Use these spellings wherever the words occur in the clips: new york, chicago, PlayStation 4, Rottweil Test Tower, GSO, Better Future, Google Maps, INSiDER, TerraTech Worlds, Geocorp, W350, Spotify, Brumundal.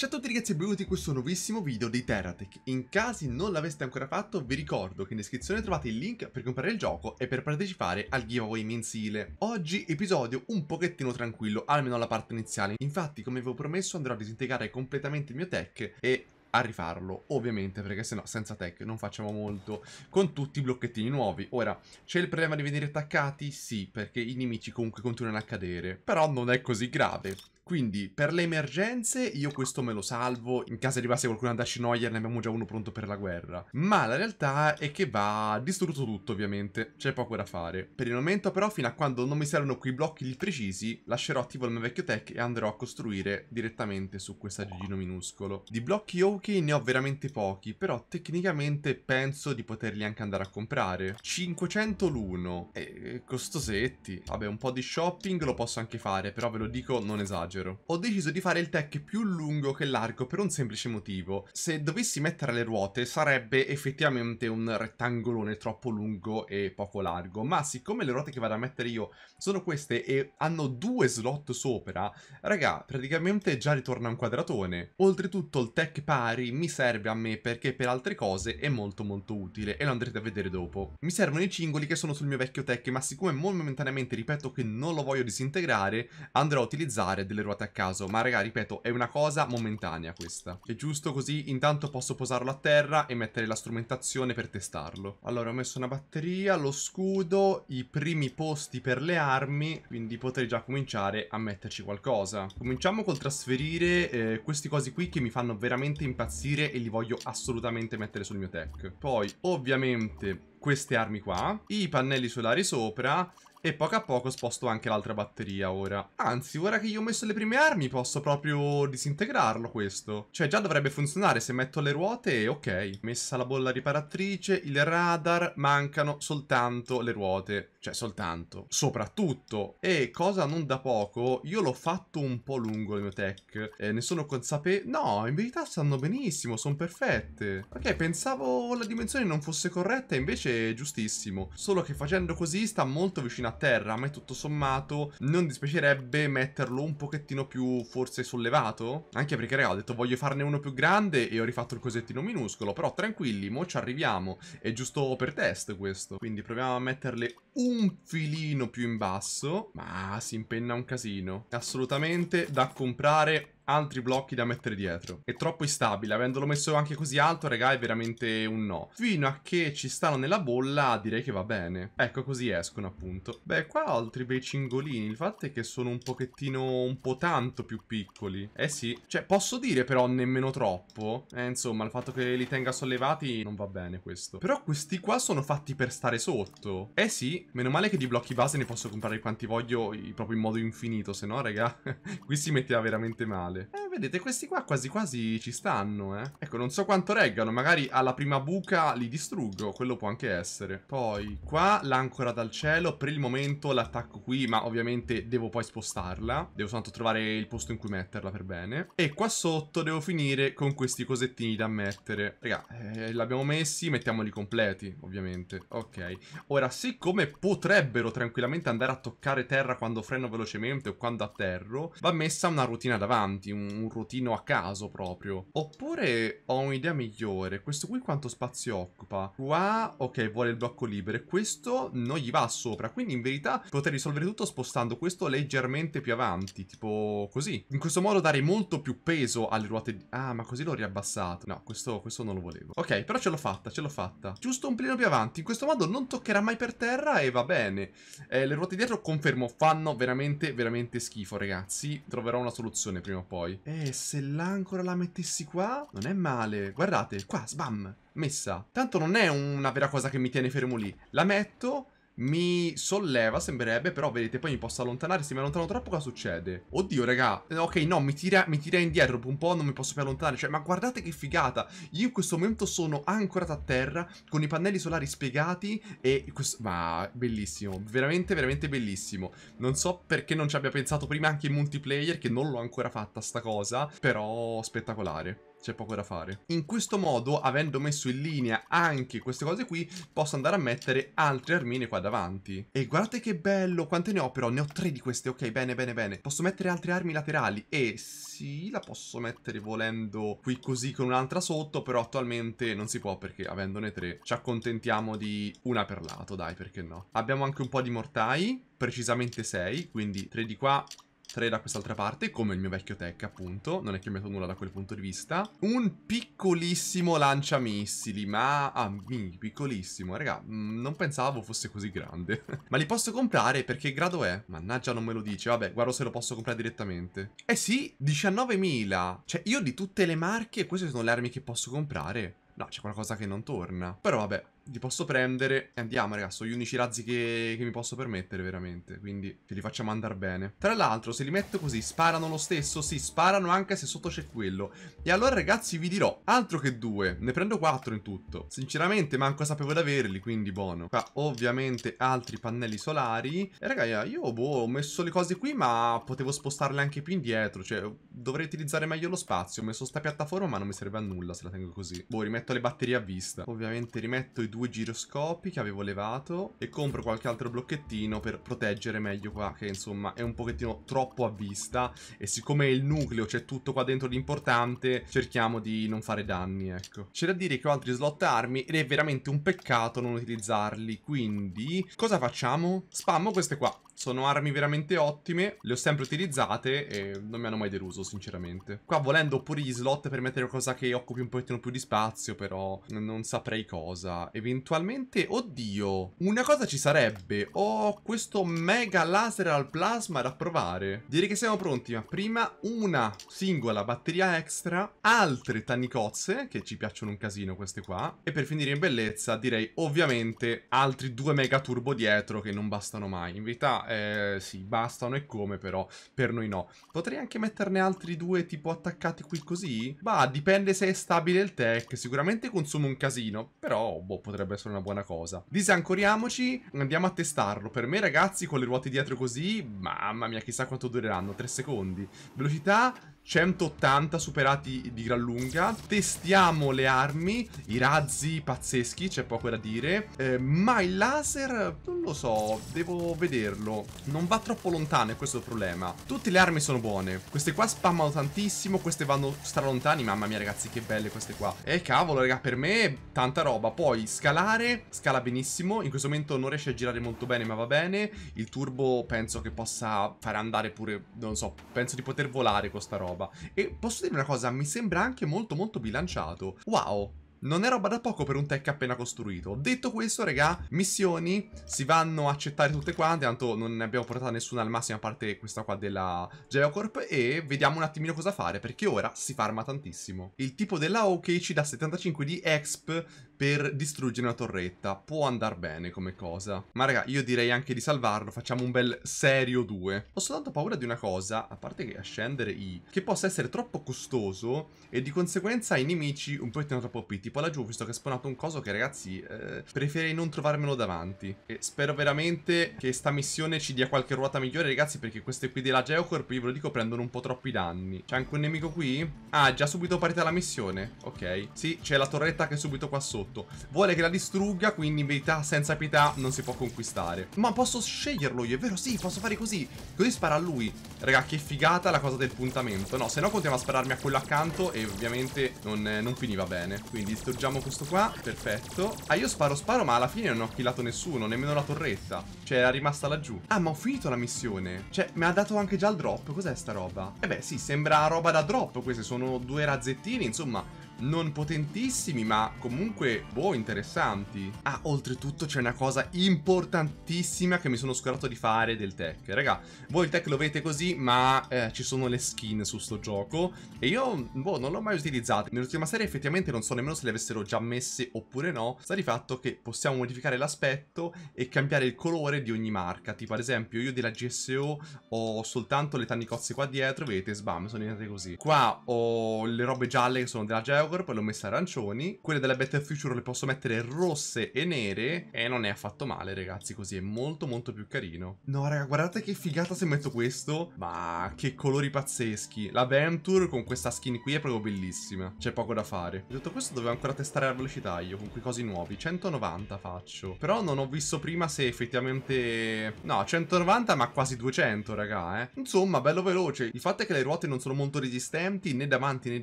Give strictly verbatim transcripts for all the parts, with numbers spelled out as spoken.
Ciao a tutti ragazzi e benvenuti in questo nuovissimo video di TerraTech. In caso non l'aveste ancora fatto, vi ricordo che in descrizione trovate il link per comprare il gioco e per partecipare al giveaway mensile. Oggi episodio un pochettino tranquillo, almeno alla parte iniziale. Infatti, come avevo promesso, andrò a disintegrare completamente il mio tech e a rifarlo, ovviamente, perché sennò senza tech non facciamo molto, con tutti i blocchettini nuovi. Ora, c'è il problema di venire attaccati? Sì, perché i nemici comunque continuano a cadere, però non è così grave. Quindi, per le emergenze, io questo me lo salvo. In caso arrivasse qualcuno a darci noia, ne abbiamo già uno pronto per la guerra. Ma la realtà è che va distrutto tutto, ovviamente. C'è poco da fare. Per il momento, però, fino a quando non mi servono quei blocchi lì precisi, lascerò attivo il mio vecchio tech e andrò a costruire direttamente su questo aggeggino minuscolo. Di blocchi ok ne ho veramente pochi, però tecnicamente penso di poterli anche andare a comprare. cinquecento l'uno. E costosetti. Vabbè, un po' di shopping lo posso anche fare, però ve lo dico, non esagero. Ho deciso di fare il tech più lungo che largo per un semplice motivo. Se dovessi mettere le ruote sarebbe effettivamente un rettangolone troppo lungo e poco largo, ma siccome le ruote che vado a mettere io sono queste e hanno due slot sopra, raga, praticamente già ritorna un quadratone. Oltretutto il tech pari mi serve a me perché per altre cose è molto molto utile e lo andrete a vedere dopo. Mi servono i cingoli che sono sul mio vecchio tech, ma siccome momentaneamente ripeto che non lo voglio disintegrare, andrò a utilizzare delle ruote a caso, ma raga, ripeto, è una cosa momentanea questa. È giusto così, intanto posso posarlo a terra e mettere la strumentazione per testarlo. Allora, ho messo una batteria, lo scudo, i primi posti per le armi, quindi potrei già cominciare a metterci qualcosa. Cominciamo col trasferire eh, questi cosi qui che mi fanno veramente impazzire e li voglio assolutamente mettere sul mio tech. Poi, ovviamente, queste armi qua, i pannelli solari sopra. E poco a poco sposto anche l'altra batteria ora. Anzi, ora che io ho messo le prime armi posso proprio disintegrarlo questo. Cioè già dovrebbe funzionare, se metto le ruote, ok. Messa la bolla riparatrice, il radar, mancano soltanto le ruote. Cioè soltanto, soprattutto. E cosa non da poco, io l'ho fatto un po' lungo il mio tech. Eh, ne sono consapevole. No, in verità stanno benissimo, sono perfette. Ok, pensavo la dimensione non fosse corretta, invece è giustissimo. Solo che facendo così sta molto vicino a terra, ma tutto sommato non dispiacerebbe metterlo un pochettino più forse sollevato, anche perché raga, ho detto voglio farne uno più grande e ho rifatto il cosettino minuscolo, però tranquilli, mo ci arriviamo, è giusto per test questo. Quindi proviamo a metterle un filino più in basso, ma si impenna un casino, assolutamente da comprare altri blocchi da mettere dietro. È troppo instabile, avendolo messo anche così alto, raga, è veramente un no. Fino a che ci stanno nella bolla, direi che va bene. Ecco, così escono, appunto. Beh, qua ho altri bei cingolini. Il fatto è che sono un pochettino, un po' tanto più piccoli. Eh sì. Cioè, posso dire però nemmeno troppo. Eh, insomma, il fatto che li tenga sollevati non va bene questo. Però questi qua sono fatti per stare sotto. Eh sì. Meno male che di blocchi base ne posso comprare quanti voglio proprio in modo infinito, se no, raga, qui si metteva veramente male. Eh, vedete, questi qua quasi quasi ci stanno, eh. Ecco, non so quanto reggano, magari alla prima buca li distruggo, quello può anche essere. Poi, qua l'ancora dal cielo, per il momento l'attacco qui, ma ovviamente devo poi spostarla. Devo soltanto trovare il posto in cui metterla per bene. E qua sotto devo finire con questi cosettini da mettere. Raga, eh, l'abbiamo messi, mettiamoli completi, ovviamente. Ok, ora, siccome potrebbero tranquillamente andare a toccare terra quando freno velocemente o quando atterro, va messa una rotina davanti. Un ruotino a caso proprio. Oppure ho un'idea migliore. Questo qui quanto spazio occupa? Qua, ok, vuole il blocco libero. E questo non gli va sopra. Quindi in verità potrei risolvere tutto spostando questo leggermente più avanti, tipo così. In questo modo dare molto più peso alle ruote di... Ah, ma così l'ho riabbassato. No, questo, questo non lo volevo. Ok, però ce l'ho fatta, ce l'ho fatta. Giusto un plino più avanti. In questo modo non toccherà mai per terra e va bene. eh, Le ruote dietro, confermo, fanno veramente, veramente schifo, ragazzi. Troverò una soluzione prima o poi. Eh, se l'ancora la mettessi qua, non è male. Guardate, qua, sbam, messa. Tanto non è una vera cosa che mi tiene fermo lì. La metto, mi solleva, sembrerebbe, però vedete, poi mi posso allontanare. Se mi allontano troppo, cosa succede? Oddio, raga. Ok, no, mi tira, mi tira indietro per un po', non mi posso più allontanare. Cioè, ma guardate che figata. Io in questo momento sono ancorato a terra con i pannelli solari spiegati e questo... Ma, bellissimo. Veramente, veramente bellissimo. Non so perché non ci abbia pensato prima anche in multiplayer, che non l'ho ancora fatta sta cosa, però spettacolare. c'è poco da fare. In questo modo, avendo messo in linea anche queste cose qui, posso andare a mettere altre armine qua davanti. E guardate che bello, quante ne ho però? Ne ho tre di queste, ok, bene, bene, bene. Posso mettere altre armi laterali e sì, la posso mettere volendo qui così con un'altra sotto, però attualmente non si può perché avendone tre ci accontentiamo di una per lato, dai, perché no? Abbiamo anche un po' di mortai, precisamente sei, quindi tre di qua, tre da quest'altra parte, come il mio vecchio tech appunto, non è che metto nulla da quel punto di vista. Un piccolissimo lanciamissili, ma ah, mi, piccolissimo, raga, non pensavo fosse così grande. Ma li posso comprare? Perché grado è? Mannaggia, non me lo dice, vabbè, guardo se lo posso comprare direttamente. Eh sì, diciannovemila, cioè io di tutte le marche queste sono le armi che posso comprare. No, c'è qualcosa che non torna. Però vabbè, li posso prendere e andiamo, ragazzi. Sono gli unici razzi che, che mi posso permettere, veramente. Quindi ce li facciamo andare bene. Tra l'altro, se li metto così, sparano lo stesso? Sì, sparano anche se sotto c'è quello. E allora, ragazzi, vi dirò, altro che due, ne prendo quattro in tutto. Sinceramente, manco sapevo di averli, quindi buono. Qua, ovviamente, altri pannelli solari. E ragazzi, io, boh, ho messo le cose qui, ma potevo spostarle anche più indietro. Cioè, dovrei utilizzare meglio lo spazio. Ho messo sta piattaforma, ma non mi serve a nulla se la tengo così. Boh, rimetto le batterie a vista. Ovviamente rimetto i due giroscopi che avevo levato e compro qualche altro blocchettino per proteggere meglio qua, che insomma è un pochettino troppo a vista, e siccome il nucleo c'è tutto qua dentro di importante, cerchiamo di non fare danni, ecco. C'è da dire che ho altri slot armi ed è veramente un peccato non utilizzarli, quindi cosa facciamo? Spammo queste qua. Sono armi veramente ottime, le ho sempre utilizzate e non mi hanno mai deluso, sinceramente. Qua volendo pure gli slot per mettere qualcosa che occupi un pochettino più di spazio, però non saprei cosa. Eventualmente, oddio, una cosa ci sarebbe. Ho questo mega laser al plasma da provare. Direi che siamo pronti, ma prima una singola batteria extra, altre tannicozze, che ci piacciono un casino queste qua. E per finire in bellezza direi ovviamente altri due mega turbo dietro che non bastano mai. In verità... Eh, sì, bastano e come, però per noi no. Potrei anche metterne altri due tipo attaccati qui così? Bah, dipende se è stabile il tech. Sicuramente consuma un casino, però boh, potrebbe essere una buona cosa. Disancoriamoci, andiamo a testarlo. Per me, ragazzi, con le ruote dietro così, mamma mia, chissà quanto dureranno. Tre secondi. Velocità centottanta, superati di gran lunga. Testiamo le armi, i razzi pazzeschi, c'è poco da dire. Eh, ma il laser, non lo so, devo vederlo. Non va troppo lontano, e questo è il problema. Tutte le armi sono buone. Queste qua spammano tantissimo, queste vanno stralontani. Mamma mia, ragazzi, che belle queste qua. Eh, cavolo, raga, per me tanta roba. Poi scalare, scala benissimo. In questo momento non riesce a girare molto bene, ma va bene. Il turbo penso che possa far andare pure, non so, penso di poter volare con sta roba. E posso dire una cosa, mi sembra anche molto molto bilanciato. Wow, non è roba da poco per un tech appena costruito. Detto questo, regà, missioni si vanno a accettare tutte quante, tanto non ne abbiamo portata nessuna al massimo, a parte questa qua della Geocorp, e vediamo un attimino cosa fare, perché ora si farma tantissimo. Il tipo della O K ci dà settantacinque di exp per distruggere una torretta. Può andar bene come cosa. Ma raga, io direi anche di salvarlo. Facciamo un bel serio due. Ho soltanto paura di una cosa, a parte che a scendere I, che possa essere troppo costoso e di conseguenza ai nemici un po' troppo P. Tipo laggiù, visto che è spawnato un coso che, ragazzi, eh, preferirei non trovarmelo davanti. E spero veramente che sta missione ci dia qualche ruota migliore, ragazzi, perché queste qui della Geocorp, io ve lo dico, prendono un po' troppi danni. C'è anche un nemico qui? Ah, già subito partita la missione. Ok. Sì, c'è la torretta che è subito qua sotto. Vuole che la distrugga, quindi in verità senza pietà non si può conquistare. Ma posso sceglierlo io, è vero? Sì, posso fare così. Così spara a lui. Raga, che figata la cosa del puntamento. No, se no continuiamo a spararmi a quello accanto e ovviamente non, eh, non finiva bene. Quindi distruggiamo questo qua, perfetto. Ah, io sparo sparo ma alla fine non ho killato nessuno, nemmeno la torretta. Cioè, era rimasta laggiù. Ah, ma ho finito la missione. Cioè, mi ha dato anche già il drop. Cos'è sta roba? Eh beh, sì, sembra roba da drop. Queste sono due razzettini, insomma, non potentissimi, ma comunque, boh, interessanti. Ah, oltretutto c'è una cosa importantissima che mi sono scordato di fare del tech. Raga, voi il tech lo vedete così, ma eh, ci sono le skin su sto gioco e io, boh, non l'ho mai utilizzata. Nell'ultima serie effettivamente non so nemmeno se le avessero già messe oppure no. Sta di fatto che possiamo modificare l'aspetto e cambiare il colore di ogni marca. Tipo, ad esempio, io della G S O ho soltanto le tannicozze qua dietro, vedete, sbam, sono diventate così. Qua ho le robe gialle che sono della Geo, Geocorp le ho messe arancioni, quelle della Better Future le posso mettere rosse e nere e non è affatto male, ragazzi, così è molto molto più carino. No, raga, guardate che figata se metto questo, ma che colori pazzeschi. La Venture con questa skin qui è proprio bellissima, c'è poco da fare. Detto questo, dovevo ancora testare la velocità io con quei cosi nuovi, centonovanta faccio, però non ho visto prima se effettivamente... No, centonovanta ma quasi duecento, raga, eh. Insomma, bello veloce. Il fatto è che le ruote non sono molto resistenti, né davanti né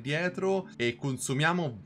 dietro, e consumiamo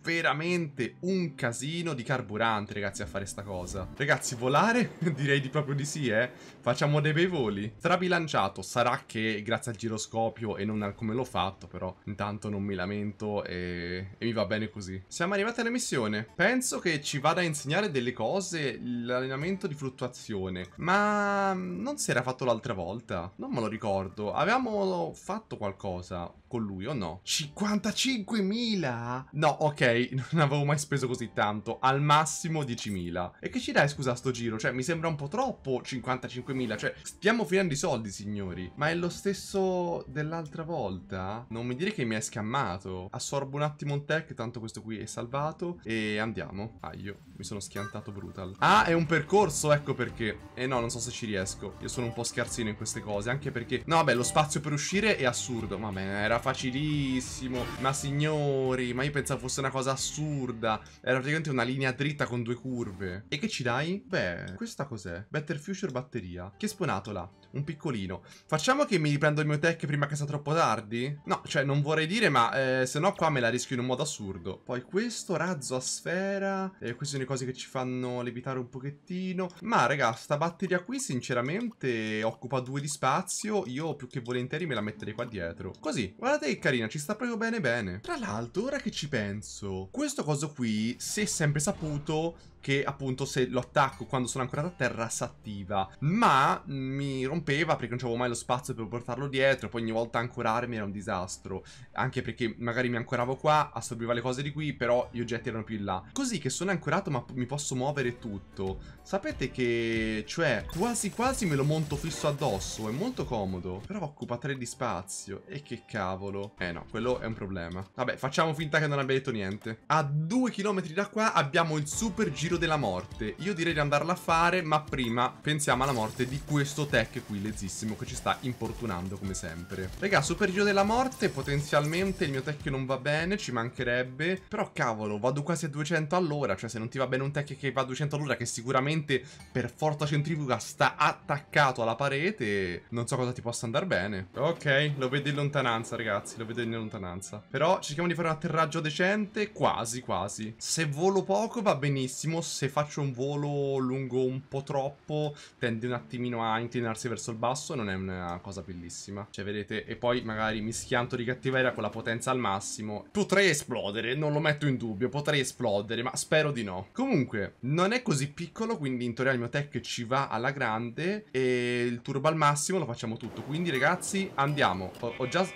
veramente un casino di carburante, ragazzi, a fare sta cosa. Ragazzi, volare? Direi di proprio di sì, eh. Facciamo dei bei voli. Sarà bilanciato, sarà che grazie al giroscopio e non al come l'ho fatto, però intanto non mi lamento e... e mi va bene così. Siamo arrivati alla missione. Penso che ci vada a insegnare delle cose l'allenamento di fluttuazione, ma non si era fatto l'altra volta? Non me lo ricordo. Avevamo fatto qualcosa con lui o no? cinquantacinquemila? No, ok, non avevo mai speso così tanto, al massimo diecimila. E che ci dai, scusa, sto giro? Cioè, mi sembra un po' troppo cinquantacinquemila, cioè, stiamo finendo i soldi, signori. Ma è lo stesso dell'altra volta? Non mi dire che mi hai scammato. Assorbo un attimo un tech, tanto questo qui è salvato, e andiamo. Ah, io mi sono schiantato brutal. Ah, è un percorso, ecco perché. E eh no, non so se ci riesco. Io sono un po' scarsino in queste cose, anche perché... No, vabbè, lo spazio per uscire è assurdo. Vabbè, era facilissimo. Ma signori, ma io pensavo fosse una cosa assurda. Era praticamente una linea dritta con due curve. E che ci dai? Beh, questa cos'è? Better Future batteria. Che sponatola. Un piccolino. Facciamo che mi riprendo il mio tech prima che sia troppo tardi? No, cioè non vorrei dire, ma eh, se no qua me la rischio in un modo assurdo. Poi questo razzo a sfera. Eh, queste sono le cose che ci fanno levitare un pochettino. Ma raga, sta batteria qui sinceramente occupa due di spazio. Io più che volentieri me la metterei qua dietro. Così. Guardate che carina, ci sta proprio bene bene. Tra l'altro, ora che ci penso, questo coso qui si è sempre saputo che appunto se lo attacco quando sono ancorato a terra si attiva, ma mi rompeva perché non c'avevo mai lo spazio per portarlo dietro, poi ogni volta ancorarmi era un disastro, anche perché magari mi ancoravo qua, assorbiva le cose di qui, però gli oggetti erano più in là. Così che sono ancorato ma mi posso muovere tutto. Sapete che, cioè, quasi quasi me lo monto fisso addosso, è molto comodo, però occupa tre di spazio e che cavolo. Eh no, quello è un problema. Vabbè, facciamo finta che non abbia detto niente. A due chilometri da qua abbiamo il super giro della morte. Io direi di andarla a fare, ma prima pensiamo alla morte di questo tech qui lezzissimo che ci sta importunando come sempre. Raga, super giro della morte, potenzialmente il mio tech non va bene, ci mancherebbe, però cavolo, vado quasi a duecento all'ora, cioè se non ti va bene un tech che va a duecento all'ora, che sicuramente per forza centrifuga sta attaccato alla parete, non so cosa ti possa andare bene. Ok, lo vedo in lontananza, ragazzi, lo vedo in lontananza, però cerchiamo di fare un atterraggio decente, quasi quasi. Se volo poco va benissimo, se faccio un volo lungo un po' troppo tende un attimino a inclinarsi verso il basso, non è una cosa bellissima, cioè vedete, e poi magari mi schianto di cattiveria con la potenza al massimo, potrei esplodere, non lo metto in dubbio, potrei esplodere, ma spero di no. Comunque non è così piccolo, quindi in teoria il mio tech ci va alla grande e il turbo al massimo lo facciamo tutto, quindi ragazzi andiamo. Ho, ho già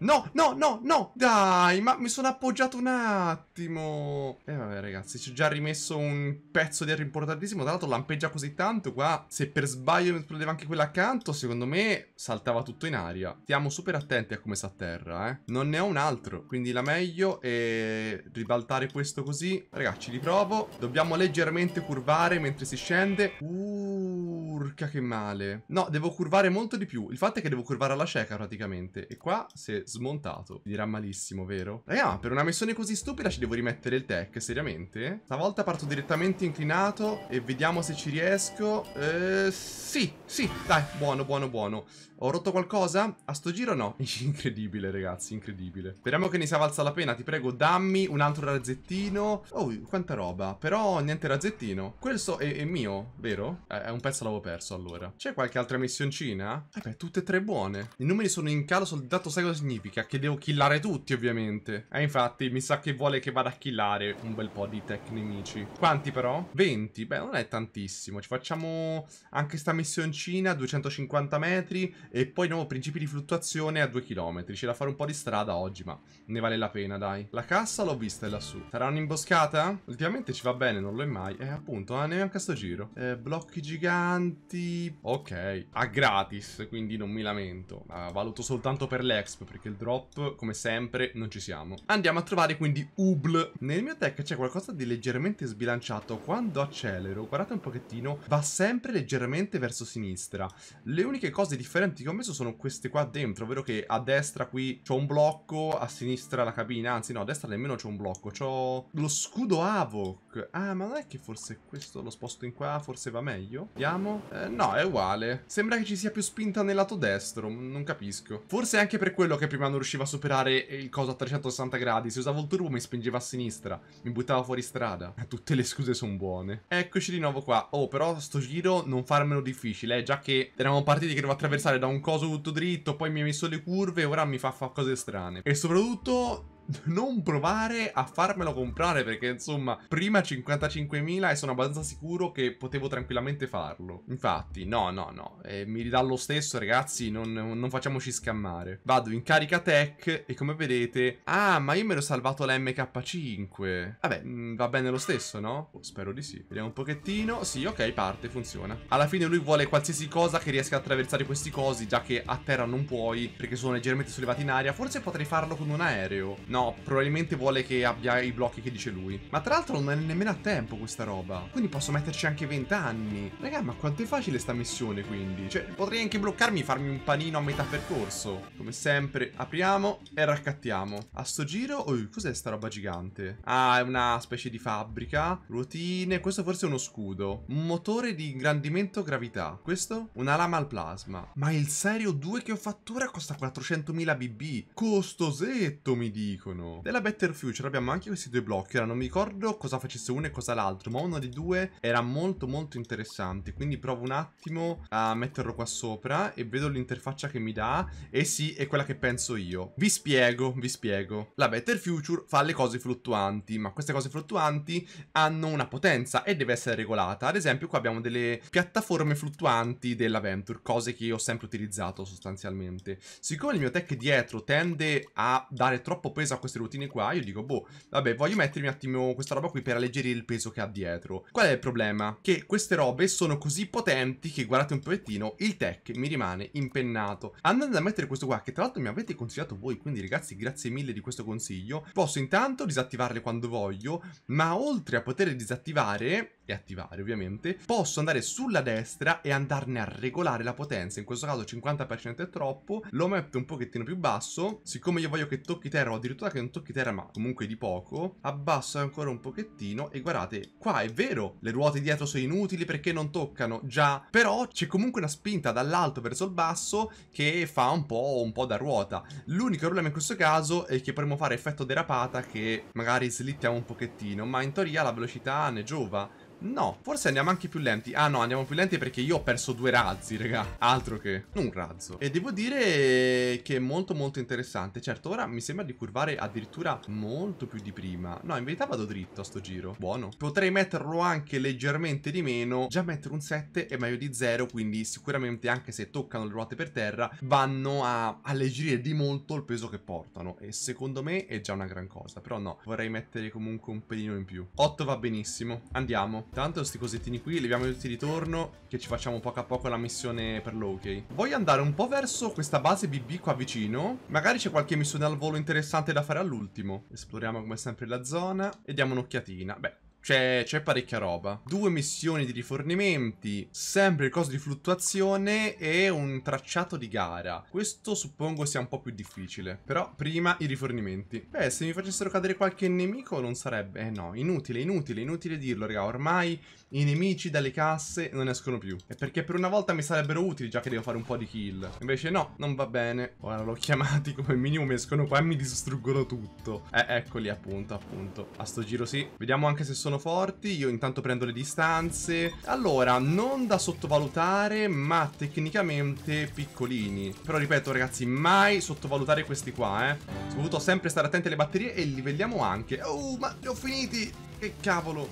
no no no no, dai, ma mi sono appoggiato un attimo e eh, vabbè ragazzi, ci ho già rimesso un pezzo di aereo importantissimo. Tra l'altro lampeggia così tanto qua, se per sbaglio mi esplodeva anche quella accanto, secondo me saltava tutto in aria. Stiamo super attenti a come si atterra, eh. Non ne ho un altro, quindi la meglio è ribaltare questo così. Ragazzi, riprovo. Dobbiamo leggermente curvare mentre si scende. Urca che male. No, devo curvare molto di più. Il fatto è che devo curvare alla cieca praticamente. E qua si è smontato. Dirà malissimo, vero? Raga, ma per una missione così stupida ci devo rimettere il tech, seriamente? Stavolta parto direttamente inclinato e vediamo se ci riesco. Eh, sì, sì, dai, buono, buono, buono. Ho rotto qualcosa? A sto giro no. Incredibile, ragazzi, incredibile. Speriamo che ne sia valsa la pena, ti prego, dammi un altro razzettino. Oh, quanta roba. Però niente razzettino. Questo è, è mio, vero? Eh, un pezzo l'avevo perso, allora. C'è qualche altra missioncina? Eh beh, tutte e tre buone. I numeri sono in calo, soldato, sai cosa significa? Che devo killare tutti, ovviamente. Eh, infatti, mi sa che vuole che vada a killare un bel po' di tech nemici. Quanti però? venti? Beh, non è tantissimo. Ci facciamo anche sta missioncina, duecentocinquanta metri e poi nuovo principi di fluttuazione a due chilometri. C'è da fare un po' di strada oggi, ma ne vale la pena, dai. La cassa l'ho vista, è lassù. Sarà un'imboscata? Ultimamente ci va bene, non lo è mai. Eh, appunto, ah, ne manca sto giro. Eh, blocchi giganti. Ok, a gratis, quindi non mi lamento. Ma valuto soltanto per l'exp, perché il drop, come sempre, non ci siamo. Andiamo a trovare quindi Ubl. Nel mio tech c'è qualcosa di leggermente sbilanciato. Quando accelero, guardate un pochettino, va sempre leggermente verso sinistra. Le uniche cose differenti che ho messo sono queste qua dentro, ovvero che a destra qui c'ho un blocco, a sinistra la cabina, anzi no, a destra nemmeno c'ho un blocco, c'ho lo scudo Havok. Ah, ma non è che forse questo lo sposto in qua, forse va meglio? Vediamo. Eh, no, è uguale. Sembra che ci sia più spinta nel lato destro, non capisco. Forse è anche per quello che prima non riuscivo a superare il coso a trecentosessanta gradi, se usavo il turbo mi spingeva a sinistra, mi buttava fuori strada. Tutte le scuse sono buone. Eccoci di nuovo qua. Oh, però sto giro non farmelo difficile, eh, già che eravamo partiti che devo attraversare da un coso tutto dritto, poi mi hai messo le curve, ora mi fa fa cose strane. E soprattutto non provare a farmelo comprare, perché insomma prima cinquantacinquemila e sono abbastanza sicuro che potevo tranquillamente farlo. Infatti no no no, eh, mi ridà lo stesso, ragazzi, non, non facciamoci scammare. Vado in carica tech e come vedete, ah, ma io me l'ho salvato la M K cinque. Vabbè, mh, va bene lo stesso, no? Oh, spero di sì. Vediamo un pochettino. Sì, ok, parte, funziona. Alla fine lui vuole qualsiasi cosa che riesca a attraversare questi cosi, già che a terra non puoi perché sono leggermente sollevati in aria. Forse potrei farlo con un aereo. No, probabilmente vuole che abbia i blocchi che dice lui. Ma tra l'altro non è nemmeno a tempo questa roba, quindi posso metterci anche venti anni. Raga, ma quanto è facile sta missione, quindi. Cioè, potrei anche bloccarmi e farmi un panino a metà percorso. Come sempre, apriamo e raccattiamo. A sto giro, oh, cos'è sta roba gigante? Ah, è una specie di fabbrica. Ruotine, questo forse è uno scudo. Un motore di ingrandimento gravità. Questo? Una lama al plasma. Ma il serio due che ho fattura costa quattrocentomila B B. Costosetto, mi dico. Della Better Future abbiamo anche questi due blocchi. Ora non mi ricordo cosa facesse uno e cosa l'altro, ma uno dei due era molto molto interessante. Quindi provo un attimo a metterlo qua sopra e vedo l'interfaccia che mi dà. E sì, è quella che penso io. Vi spiego, vi spiego. La Better Future fa le cose fluttuanti, ma queste cose fluttuanti hanno una potenza e deve essere regolata. Ad esempio qua abbiamo delle piattaforme fluttuanti della Venture, cose che io ho sempre utilizzato sostanzialmente. Siccome il mio tech dietro tende a dare troppo peso a queste routine qua, io dico, boh, vabbè, voglio mettermi un attimo questa roba qui per alleggerire il peso che ha dietro. Qual è il problema? Che queste robe sono così potenti che, guardate un pochettino, il tech mi rimane impennato. Andando a mettere questo qua, che tra l'altro mi avete consigliato voi, quindi ragazzi, grazie mille di questo consiglio, posso intanto disattivarle quando voglio, ma oltre a poter disattivare e attivare ovviamente, posso andare sulla destra e andarne a regolare la potenza. In questo caso cinquanta per cento è troppo, lo metto un pochettino più basso. Siccome io voglio che tocchi terra, o addirittura che non tocchi terra ma comunque di poco, abbasso ancora un pochettino. E guardate, qua è vero, le ruote dietro sono inutili perché non toccano, già, però c'è comunque una spinta dall'alto verso il basso che fa un po', un po' da ruota. L'unico problema in questo caso è che potremmo fare effetto derapata, che magari slittiamo un pochettino, ma in teoria la velocità ne giova. No, forse andiamo anche più lenti. Ah no, andiamo più lenti perché io ho perso due razzi, raga. Altro che un razzo. E devo dire che è molto molto interessante. Certo, ora mi sembra di curvare addirittura molto più di prima. No, in verità vado dritto a sto giro. Buono. Potrei metterlo anche leggermente di meno. Già mettere un sette è meglio di zero, quindi sicuramente anche se toccano le ruote per terra vanno a alleggerire di molto il peso che portano. E secondo me è già una gran cosa. Però no, vorrei mettere comunque un pelino in più. otto va benissimo. Andiamo. Tanto questi cosettini qui, leviamo tutti di ritorno, che ci facciamo poco a poco la missione per l'ok. Voglio andare un po' verso questa base B B qua vicino. Magari c'è qualche missione al volo interessante da fare all'ultimo. Esploriamo come sempre la zona e diamo un'occhiatina. Beh, c'è parecchia roba. Due missioni di rifornimenti, sempre il coso di fluttuazione e un tracciato di gara. Questo suppongo sia un po' più difficile, però prima i rifornimenti. Beh, se mi facessero cadere qualche nemico non sarebbe... Eh no, inutile, inutile, inutile dirlo, raga. Ormai i nemici dalle casse non escono più. E perché per una volta mi sarebbero utili, già che devo fare un po' di kill. Invece no, non va bene. Ora l'ho chiamati, come minimo mi escono qua e mi distruggono tutto. Eh, eccoli, appunto, appunto. A sto giro sì. Vediamo anche se sono forti. Io intanto prendo le distanze. Allora, non da sottovalutare, ma tecnicamente piccolini. Però ripeto, ragazzi, mai sottovalutare questi qua, eh. Ho dovuto sempre stare attenti alle batterie e livelliamo anche. Oh, ma li ho finiti! Che cavolo?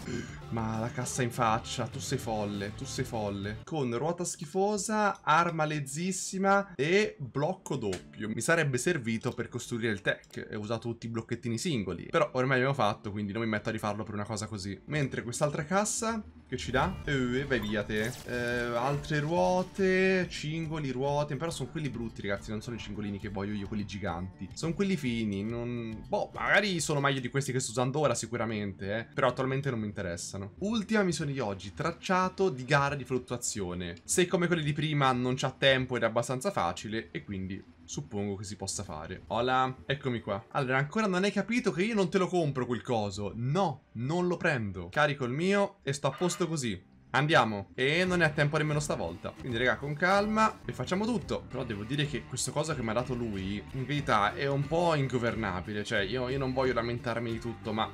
Ma la cassa in faccia, tu sei folle, tu sei folle. Con ruota schifosa, arma lezzissima e blocco doppio. Mi sarebbe servito per costruire il tech e ho usato tutti i blocchettini singoli. Però ormai abbiamo fatto, quindi non mi metto a rifarlo per una cosa così. Mentre quest'altra cassa, che ci dà? Eh, vai via te. Eh, altre ruote, cingoli, ruote. Però sono quelli brutti, ragazzi, non sono i cingolini che voglio io, quelli giganti. Sono quelli fini, non... Boh, magari sono meglio di questi che sto usando ora sicuramente, eh. Però attualmente non mi interessa. Ultima missione di oggi, tracciato di gara di fluttuazione. Se come quelle di prima non c'ha tempo ed è abbastanza facile, e quindi suppongo che si possa fare. Hola, eccomi qua. Allora, ancora non hai capito che io non te lo compro quel coso. No, non lo prendo. Carico il mio e sto a posto così. Andiamo. E non è a tempo nemmeno stavolta. Quindi, raga, con calma e facciamo tutto. Però devo dire che questa cosa che mi ha dato lui, in verità, è un po' ingovernabile. Cioè, io, io non voglio lamentarmi di tutto, ma...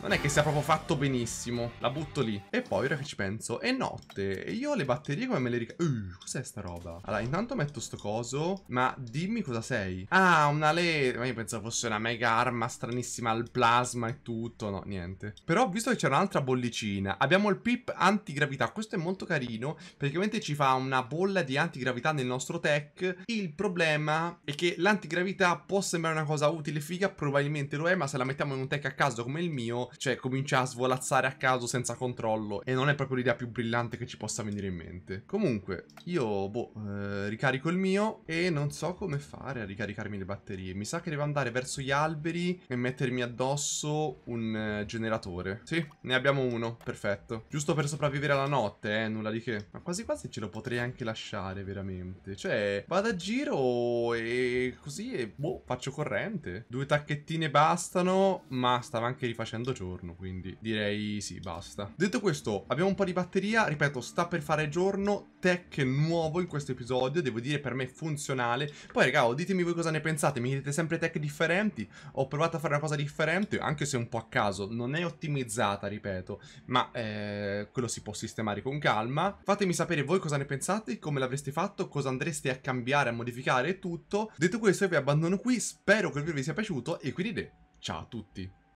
non è che sia proprio fatto benissimo. La butto lì. E poi ora che ci penso, è notte. E io ho le batterie come me le ric... Uh, cos'è sta roba? Allora, intanto metto sto coso. Ma dimmi cosa sei. Ah, una le... ma io pensavo fosse una mega arma stranissima al plasma e tutto. No, niente. Però ho visto che c'è un'altra bollicina. Abbiamo il pip antigravità. Questo è molto carino. Praticamente ci fa una bolla di antigravità nel nostro tech. Il problema è che l'antigravità può sembrare una cosa utile e figa. Probabilmente lo è. Ma se la mettiamo in un tech a caso come il mio, cioè comincia a svolazzare a caso senza controllo, e non è proprio l'idea più brillante che ci possa venire in mente. Comunque io, boh, eh, ricarico il mio e non so come fare a ricaricarmi le batterie. Mi sa che devo andare verso gli alberi e mettermi addosso un eh, generatore. Sì, ne abbiamo uno, perfetto. Giusto per sopravvivere alla notte, eh, nulla di che. Ma quasi quasi ce lo potrei anche lasciare, veramente. Cioè, vado a giro e così e boh, faccio corrente. Due tacchettine bastano, ma stava anche rifacendo giorno, quindi direi sì, basta. Detto questo, abbiamo un po' di batteria, ripeto, sta per fare giorno, tech nuovo in questo episodio, devo dire per me funzionale. Poi raga, ditemi voi cosa ne pensate, mi chiedete sempre tech differenti, ho provato a fare una cosa differente, anche se un po' a caso, non è ottimizzata, ripeto, ma eh, quello si può sistemare con calma. Fatemi sapere voi cosa ne pensate, come l'avreste fatto, cosa andreste a cambiare, a modificare e tutto. Detto questo, io vi abbandono qui, spero che il video vi sia piaciuto e quindi ciao a tutti.